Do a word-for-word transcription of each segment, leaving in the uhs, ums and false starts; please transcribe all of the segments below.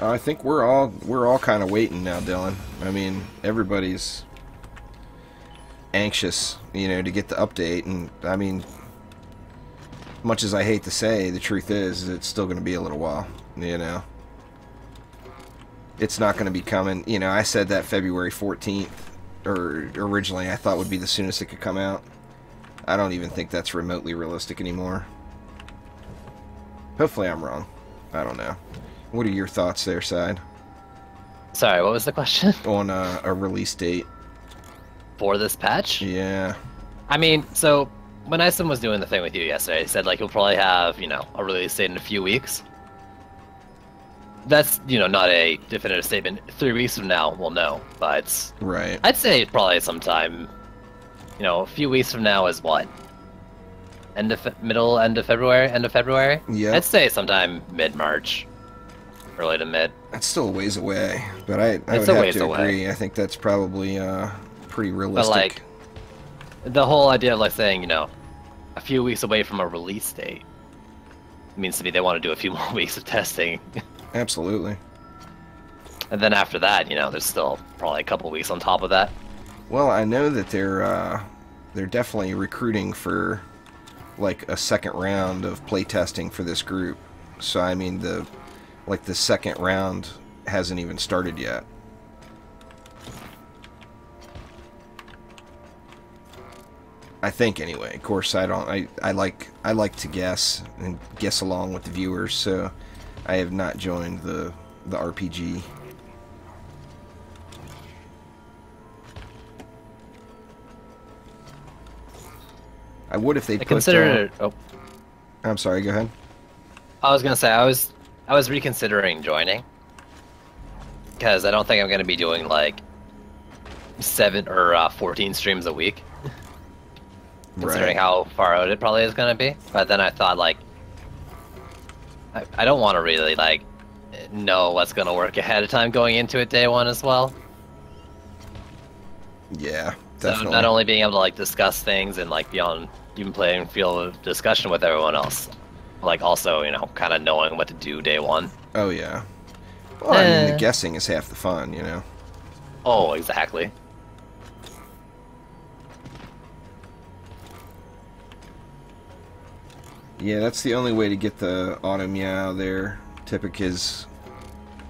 Uh, I think we're all we're all kind of waiting now, Dylan. I mean, everybody's anxious, you know, to get the update. And I mean, much as I hate to say, the truth is, is it's still going to be a little while. You know, it's not going to be coming. You know, I said that February fourteenth, or originally I thought would be the soonest it could come out. I don't even think that's remotely realistic anymore. Hopefully I'm wrong. I don't know. What are your thoughts there, Side? Sorry, what was the question? On a, a release date. For this patch? Yeah. I mean, so when Ison was doing the thing with you yesterday, he said, like, he'll probably have, you know, a release date in a few weeks. That's, you know, not a definitive statement. Three weeks from now, we'll know, but... Right. I'd say probably sometime, you know, a few weeks from now is what? End of fe middle, end of February, end of February? Yeah. I'd say sometime mid-March. Early to mid. That's still a ways away, but I, I would have to away. agree. I think that's probably uh, pretty realistic. But like, the whole idea of like saying, you know, a few weeks away from a release date means to me they want to do a few more weeks of testing. Absolutely. And then after that, you know, there's still probably a couple weeks on top of that. Well, I know that they're uh, they're definitely recruiting for like a second round of playtesting for this group. So I mean the. Like, the second round hasn't even started yet. I think, anyway. Of course, I don't... I, I, like, I like to guess and guess along with the viewers, so I have not joined the, the R P G. I would if they put... Consider it... Oh. I'm sorry, go ahead. I was going to say, I was... I was reconsidering joining, because I don't think I'm going to be doing like seven or uh, fourteen streams a week, considering right. how far out it probably is going to be. But then I thought, like, I, I don't want to really like know what's going to work ahead of time going into it day one as well. Yeah, definitely. So not only being able to like discuss things and like be on even playing field of discussion with everyone else. Like, also, you know, kind of knowing what to do day one. Oh, yeah. Well, eh. I mean, the guessing is half the fun, you know? Oh, exactly. Yeah, that's the only way to get the auto meow there, Typic, is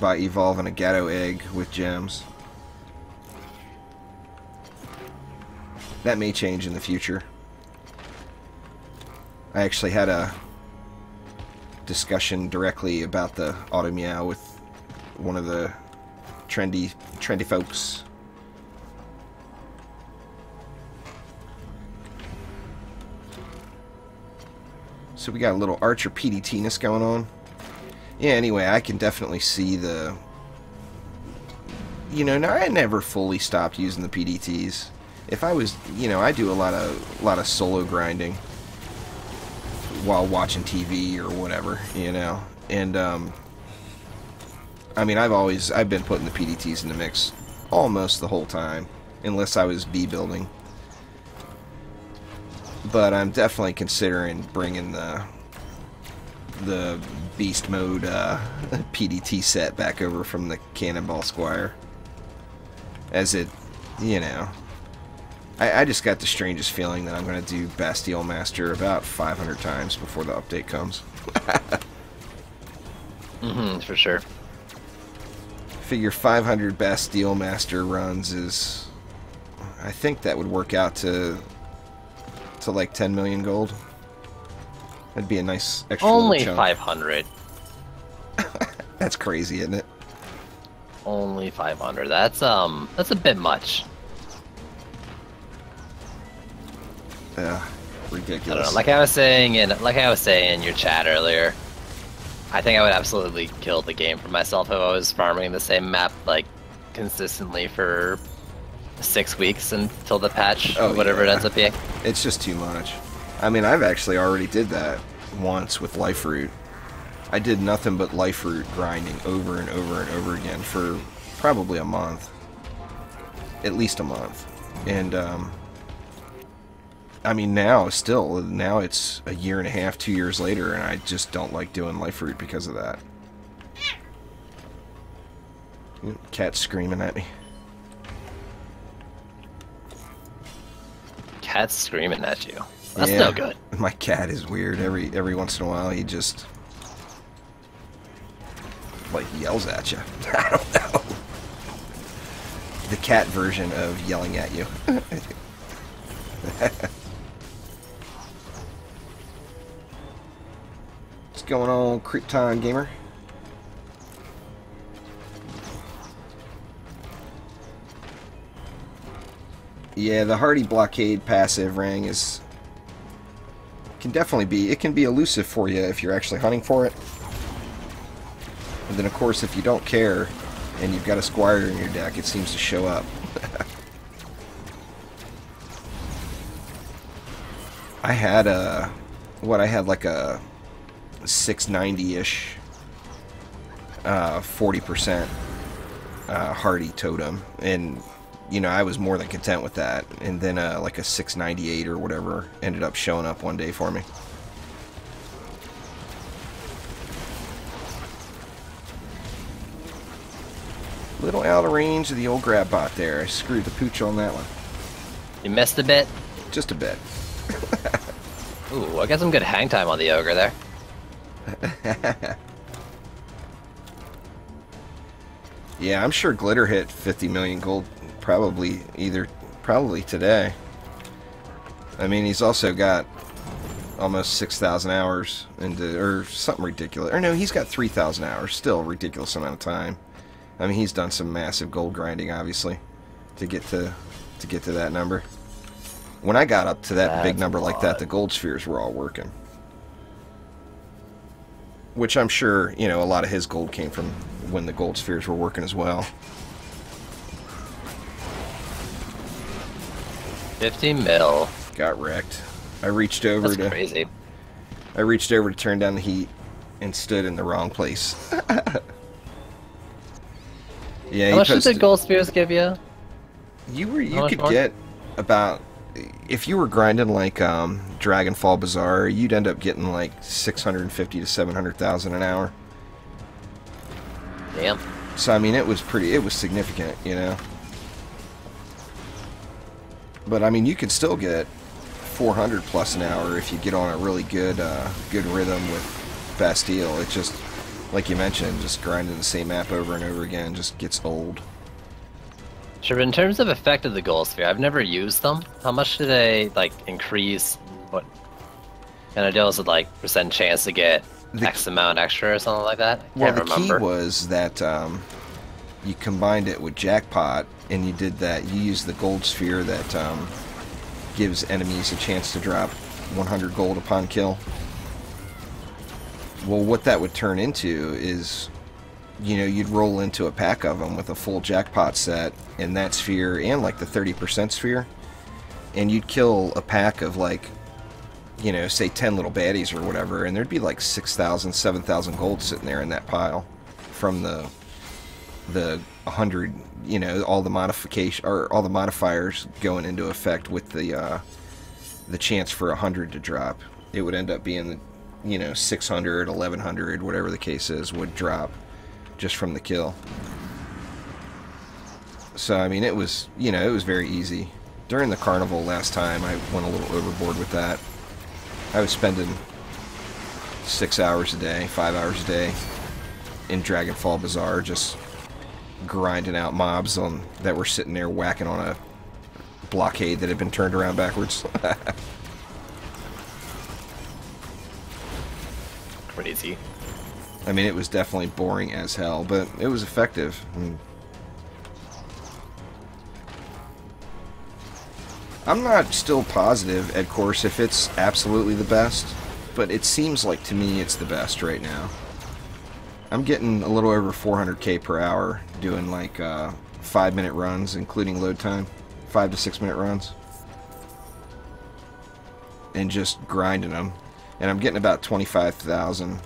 by evolving a Gatto egg with gems. That may change in the future. I actually had a... discussion directly about the auto meow with one of the trendy trendy folks. So we got a little Archer P D T-ness going on. Yeah, anyway, I can definitely see the... You know, now I never fully stopped using the P D Ts. If I was, you know, I do a lot of, a lot of solo grinding while watching T V or whatever, you know, and um, I mean, I've always, I've been putting the P D Ts in the mix almost the whole time, unless I was B-building, but I'm definitely considering bringing the, the beast mode uh, P D T set back over from the Cannonball Squire, as it, you know, I, I just got the strangest feeling that I'm going to do Bastille Master about five hundred times before the update comes. Mm-hmm, for sure. Figure five hundred Bastille Master runs is... I think that would work out to... to like ten million gold. That'd be a nice extra Only chunk. five hundred. That's crazy, isn't it? Only five hundred. That's, um... That's a bit much. Uh, ridiculous. I don't know. Like I was saying in like I was saying in your chat earlier, I think I would absolutely kill the game for myself if I was farming the same map like consistently for six weeks until the patch, oh, whatever yeah. it ends up being. It's just too much. I mean, I've actually already did that once with Life Root. I did nothing but Life Root grinding over and over and over again for probably a month, at least a month, and um. I mean, now, still, now it's a year and a half, two years later, and I just don't like doing Life Root because of that. Cat's screaming at me. Cat's screaming at you. That's yeah, no good. My cat is weird. Every every once in a while, he just like yells at you. I don't know. The cat version of yelling at you. What's going on, Krypton Gamer? Yeah, the Hardy Blockade passive ring is can definitely be it can be elusive for you if you're actually hunting for it. And then of course if you don't care and you've got a Squire in your deck, it seems to show up. I had a what I had like a six ninety-ish uh forty percent uh Hardy totem, and you know, I was more than content with that, and then uh, like a six ninety-eight or whatever ended up showing up one day for me. Little out of range of the old grab bot there. I screwed the pooch on that one. You missed a bit? Just a bit. Ooh, I got some good hang time on the ogre there. Yeah, I'm sure Glitter hit fifty million gold. Probably either, probably today. I mean, he's also got almost six thousand hours into, or something ridiculous. Or no, he's got three thousand hours. Still a ridiculous amount of time. I mean, he's done some massive gold grinding, obviously, to get to to get to that number. When I got up to that That's big number like that, the gold spheres were all working. Which I'm sure, you know, a lot of his gold came from when the gold spheres were working as well. fifty mil. Got wrecked. I reached over That's to... crazy. I reached over to turn down the heat and stood in the wrong place. Yeah, How much posted, did the gold spears give you? You were you could more? get about... If you were grinding like um, Dragonfall Bazaar, you'd end up getting like six hundred fifty to seven hundred thousand an hour. Damn. So, I mean, it was pretty... It was significant, you know? But I mean, you can still get four hundred plus an hour if you get on a really good, uh, good rhythm with Bastille. It just, like you mentioned, just grinding the same map over and over again just gets old. Sure, but in terms of effect of the gold sphere, I've never used them. How much do they like increase? What kind of deals with like percent chance to get the, X amount extra or something like that? I well, can't the remember. key was that um, you combined it with jackpot. And you did that. You used the gold sphere that um, gives enemies a chance to drop one hundred gold upon kill. Well, what that would turn into is, you know, you'd roll into a pack of them with a full jackpot set in that sphere and like the thirty percent sphere, and you'd kill a pack of like, you know, say ten little baddies or whatever, and there'd be like six thousand, seven thousand gold sitting there in that pile from the the one hundred. You know, all the modification or all the modifiers going into effect with the uh, the chance for a hundred to drop. It would end up being, you know, six hundred, eleven hundred, whatever the case is, would drop just from the kill. So I mean, it was, you know, it was very easy. During the carnival last time, I went a little overboard with that. I was spending six hours a day, five hours a day in Dragonfall Bazaar just grinding out mobs on that were sitting there whacking on a blockade that had been turned around backwards. Crazy. I mean, it was definitely boring as hell, but it was effective. I mean, I'm not still positive, of course, if it's absolutely the best, but it seems like to me it's the best right now. I'm getting a little over four hundred K per hour doing like uh, five minute runs, including load time, five to six minute runs, and just grinding them. And I'm getting about twenty-five thousand,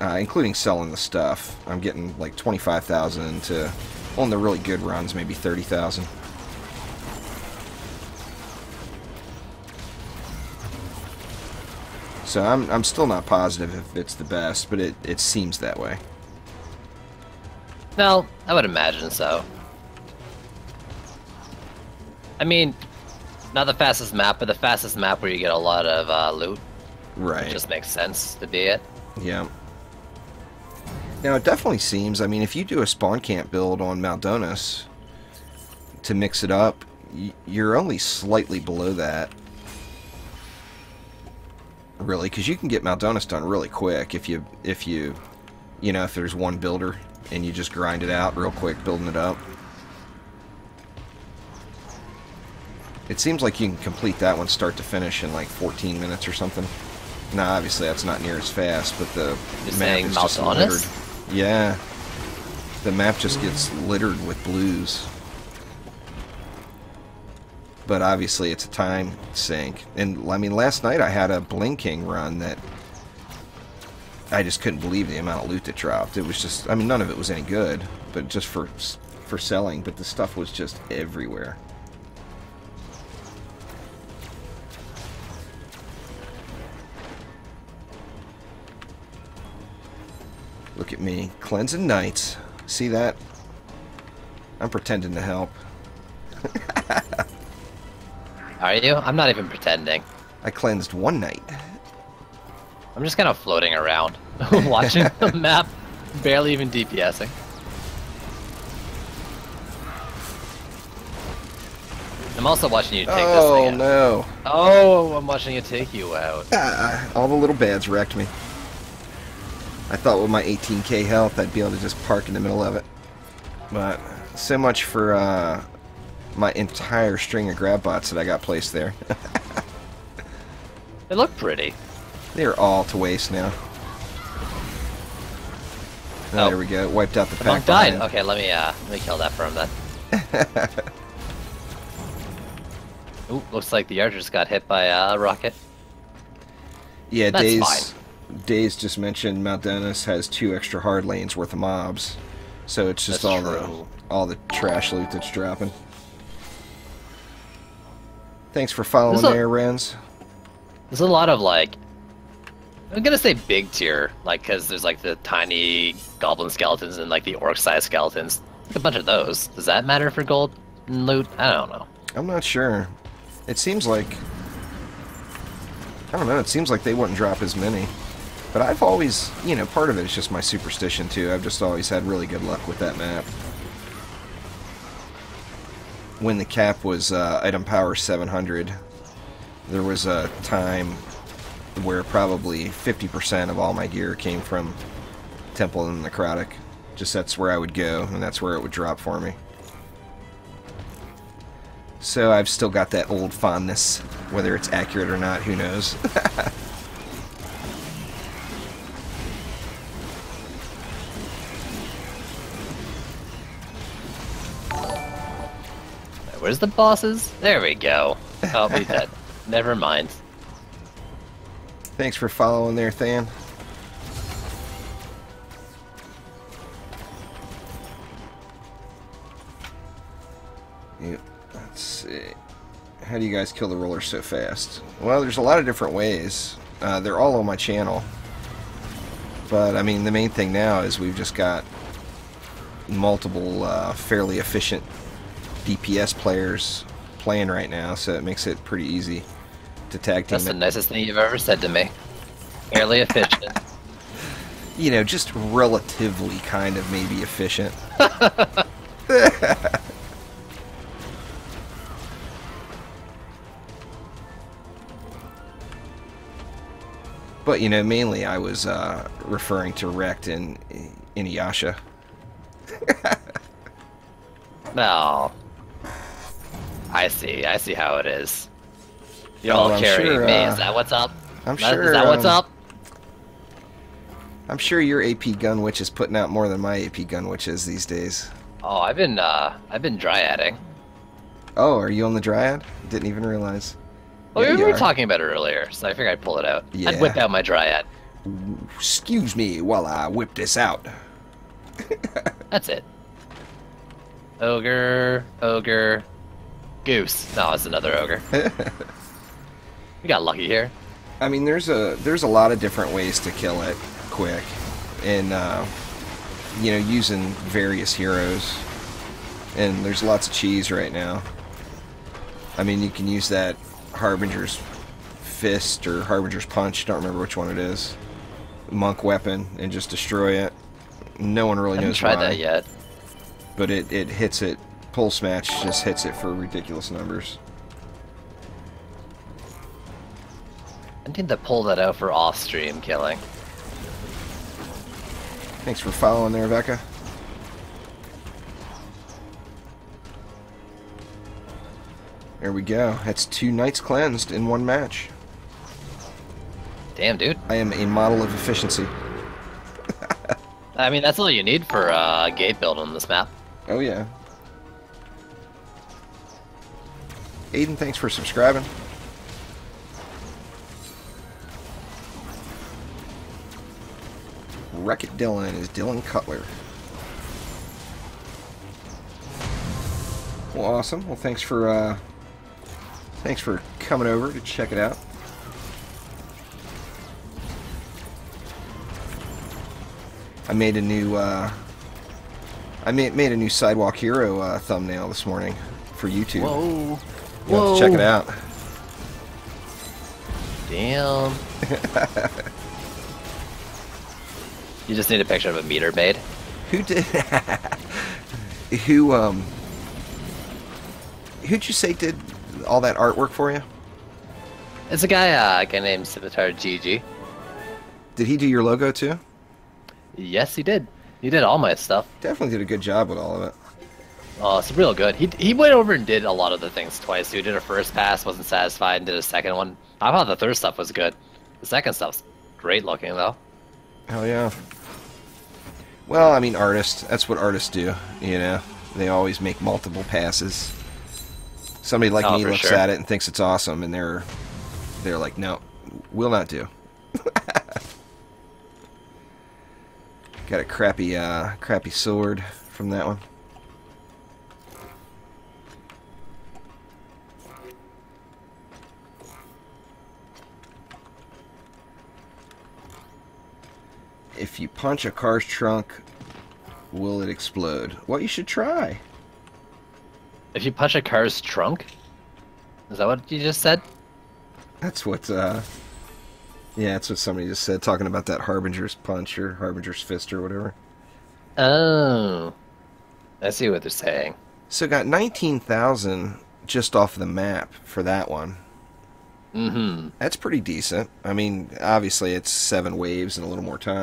uh, including selling the stuff. I'm getting like twenty-five thousand to on the really good runs, maybe thirty thousand. So I'm, I'm still not positive if it's the best, but it, it seems that way. Well, I would imagine so. I mean, not the fastest map, but the fastest map where you get a lot of uh, loot. Right. It just makes sense to be it. Yeah. Now, it definitely seems, I mean, if you do a spawn camp build on Maldonas to mix it up, you're only slightly below that. Really, because you can get Maldonas done really quick if you, if you, you know, if there's one builder and you just grind it out real quick, building it up. It seems like you can complete that one start to finish in like fourteen minutes or something. Now, obviously, that's not near as fast, but the You're map is just littered. Yeah, the map just gets littered with blues. But obviously, it's a time sink. And I mean, last night I had a blinking run that I just couldn't believe the amount of loot that dropped. It was just, I mean, none of it was any good, but just for for selling. But the stuff was just everywhere. Look at me, cleansing nights. See that? I'm pretending to help. Are you? I'm not even pretending. I cleansed one night. I'm just kind of floating around, watching the map, barely even DPSing. I'm also watching you take oh, this thing no. out. Oh, no. Oh, I'm watching it take you out. Ah, all the little bads wrecked me. I thought with my eighteen K health, I'd be able to just park in the middle of it. But so much for uh, my entire string of grab bots that I got placed there. They look pretty. They're all to waste now. Oh, oh. There we go. Wiped out the pack. Monk died. Okay, let me uh, let me kill that for him then. Ooh, looks like the archers got hit by a uh, rocket. Yeah, That's Days. Fine. Days just mentioned Mount Dennis has two extra hard lanes worth of mobs, so it's just that's all true. the all the trash loot that's dropping. Thanks for following there's there, a, Renz. There's a lot of like, I'm gonna say big tier, like because there's like the tiny goblin skeletons and like the orc-sized skeletons, a bunch of those. Does that matter for gold and loot? I don't know. I'm not sure. It seems like I don't know. It seems like they wouldn't drop as many. But I've always, you know, part of it is just my superstition, too. I've just always had really good luck with that map. When the cap was uh, item power seven hundred, there was a time where probably fifty percent of all my gear came from Temple of the Necrotic. Just that's where I would go, and that's where it would drop for me. So I've still got that old fondness. Whether it's accurate or not, who knows? Where's the bosses? There we go. I'll be dead. Never mind. Thanks for following there, Than. Yep. Let's see. How do you guys kill the rollers so fast? Well, there's a lot of different ways. Uh, they're all on my channel. But, I mean, the main thing now is we've just got multiple uh, fairly efficient D P S players playing right now, so it makes it pretty easy to tag team. That's the nicest thing you've ever said to me. Fairly efficient. You know, just relatively kind of maybe efficient. But, you know, mainly I was uh, referring to Rekt and Inuyasha. No. I see. I see how it is. You all carry me. Is that what's up? I'm sure. Is that what's up? I'm sure your A P Gun Witch is putting out more than my A P Gun Witch is these days. Oh, I've been uh, I've been dryading. Oh, are you on the Dryad? Didn't even realize. Well, yeah, we were talking about it earlier, so I figured I'd pull it out. Yeah. I'd whip out my Dryad. Excuse me while I whip this out. That's it. Ogre, ogre, goose. No, it's another ogre. We got lucky here. I mean, there's a there's a lot of different ways to kill it quick, and uh, you know, using various heroes. And there's lots of cheese right now. I mean, you can use that Harbinger's fist or Harbinger's punch, don't remember which one it is. Monk weapon, and just destroy it. No one really knows why. I haven't tried that yet. But it, it hits it. Pulse smash just hits it for ridiculous numbers. I need to pull that out for off-stream killing. Thanks for following there, Rebecca. There we go. That's two knights cleansed in one match. Damn, dude. I am a model of efficiency. I mean, that's all you need for uh, gate build on this map. Oh, yeah. Aiden, thanks for subscribing. Wreck-It Dylan is Dylan Cutler. Well, awesome. Well, thanks for uh, thanks for coming over to check it out. I made a new uh, I made made a new Sidewalk Hero uh, thumbnail this morning for YouTube. Whoa! You Whoa. Have to check it out. Damn. You just need a picture of a meter maid. Who did? who um? Who'd you say did all that artwork for you? It's a guy, uh, a guy named Sivatar G G. Did he do your logo too? Yes, he did. He did all my stuff. Definitely did a good job with all of it. Oh, it's real good. He he went over and did a lot of the things twice. So he did a first pass, wasn't satisfied, and did a second one. I thought the third stuff was good. The second stuff's great looking though. Hell yeah. Well, I mean, artists. That's what artists do, you know? They always make multiple passes. Somebody like oh, me looks sure. at it and thinks it's awesome, and they're they're like, no, will not do. Got a crappy, uh, crappy sword from that one. If you punch a car's trunk, will it explode? Well, you should try. If you punch a car's trunk? Is that what you just said? That's what, uh... yeah, that's what somebody just said, talking about that Harbinger's punch or Harbinger's fist or whatever. Oh. I see what they're saying. So got nineteen thousand just off the map for that one. Mm-hmm. That's pretty decent. I mean, obviously it's seven waves and a little more time.